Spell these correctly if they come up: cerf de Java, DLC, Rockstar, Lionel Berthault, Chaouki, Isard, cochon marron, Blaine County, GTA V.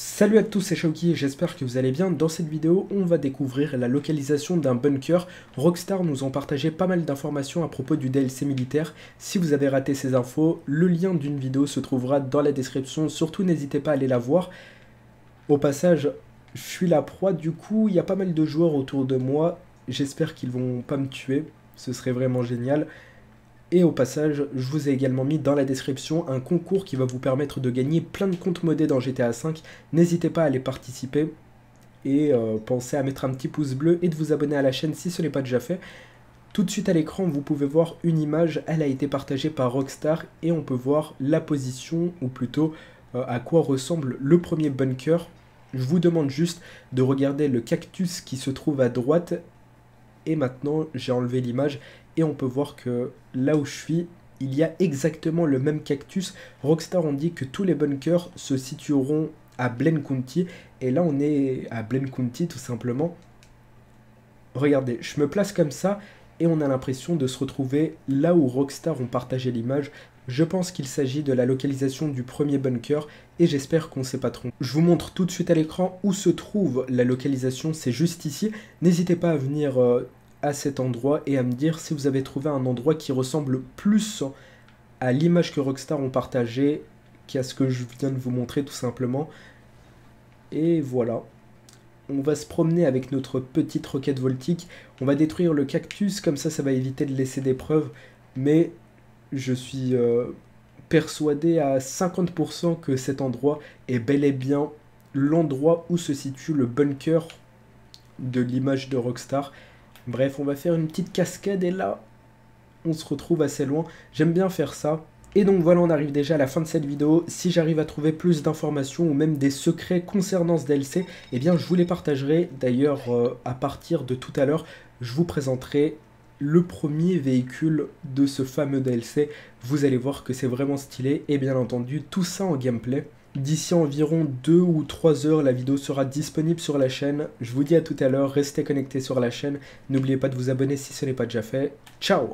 Salut à tous, c'est Chaouki et j'espère que vous allez bien. Dans cette vidéo, on va découvrir la localisation d'un bunker. Rockstar nous ont partagé pas mal d'informations à propos du DLC militaire. Si vous avez raté ces infos, le lien d'une vidéo se trouvera dans la description. Surtout, n'hésitez pas à aller la voir. Au passage, je suis la proie, du coup, il y a pas mal de joueurs autour de moi. J'espère qu'ils vont pas me tuer, ce serait vraiment génial. Et au passage, je vous ai également mis dans la description un concours qui va vous permettre de gagner plein de comptes modés dans GTA V. N'hésitez pas à aller participer et pensez à mettre un petit pouce bleu et de vous abonner à la chaîne si ce n'est pas déjà fait. Tout de suite à l'écran, vous pouvez voir une image, elle a été partagée par Rockstar et on peut voir la position ou plutôt à quoi ressemble le premier bunker. Je vous demande juste de regarder le cactus qui se trouve à droite. Et maintenant, j'ai enlevé l'image et on peut voir que là où je suis, il y a exactement le même cactus. Rockstar ont dit que tous les bunkers se situeront à Blaine County. Et là, on est à Blaine County, tout simplement. Regardez, je me place comme ça et on a l'impression de se retrouver là où Rockstar ont partagé l'image. Je pense qu'il s'agit de la localisation du premier bunker et j'espère qu'on ne s'est pas trompé. Je vous montre tout de suite à l'écran où se trouve la localisation, c'est juste ici. N'hésitez pas à venir à cet endroit et à me dire si vous avez trouvé un endroit qui ressemble plus à l'image que Rockstar ont partagée qu'à ce que je viens de vous montrer tout simplement. Et voilà. On va se promener avec notre petite roquette voltique. On va détruire le cactus, comme ça, ça va éviter de laisser des preuves. Mais je suis persuadé à 50% que cet endroit est bel et bien l'endroit où se situe le bunker de l'image de Rockstar. Bref, on va faire une petite cascade et là, on se retrouve assez loin. J'aime bien faire ça. Et donc voilà, on arrive déjà à la fin de cette vidéo. Si j'arrive à trouver plus d'informations ou même des secrets concernant ce DLC, eh bien je vous les partagerai. D'ailleurs, à partir de tout à l'heure, je vous présenterai le premier véhicule de ce fameux DLC. Vous allez voir que c'est vraiment stylé et bien entendu, tout ça en gameplay. D'ici environ 2 ou 3 heures, la vidéo sera disponible sur la chaîne. Je vous dis à tout à l'heure, restez connectés sur la chaîne. N'oubliez pas de vous abonner si ce n'est pas déjà fait. Ciao!